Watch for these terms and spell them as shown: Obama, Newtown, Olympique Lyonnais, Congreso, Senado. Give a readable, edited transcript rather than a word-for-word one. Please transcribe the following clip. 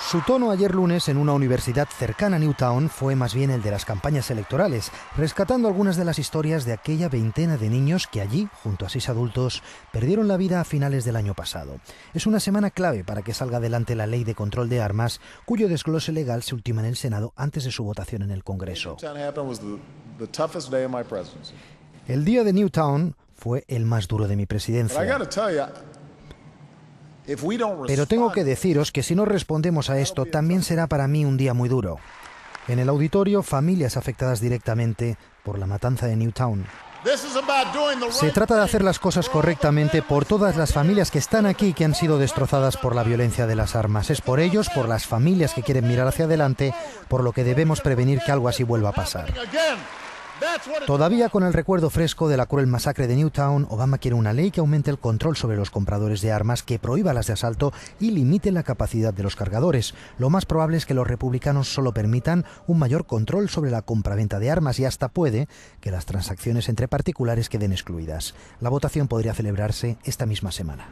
Su tono ayer lunes en una universidad cercana a Newtown fue más bien el de las campañas electorales, rescatando algunas de las historias de aquella veintena de niños que allí, junto a 6 adultos, perdieron la vida a finales del año pasado. Es una semana clave para que salga adelante la ley de control de armas, cuyo desglose legal se ultima en el Senado antes de su votación en el Congreso. El día de Newtown fue el más duro de mi presidencia. Pero tengo que deciros que si no respondemos a esto, también será para mí un día muy duro. En el auditorio, familias afectadas directamente por la matanza de Newtown. Se trata de hacer las cosas correctamente por todas las familias que están aquí y que han sido destrozadas por la violencia de las armas. Es por ellos, por las familias que quieren mirar hacia adelante, por lo que debemos prevenir que algo así vuelva a pasar. Todavía con el recuerdo fresco de la cruel masacre de Newtown, Obama quiere una ley que aumente el control sobre los compradores de armas, que prohíba las de asalto y limite la capacidad de los cargadores. Lo más probable es que los republicanos solo permitan un mayor control sobre la compraventa de armas y hasta puede que las transacciones entre particulares queden excluidas. La votación podría celebrarse esta misma semana.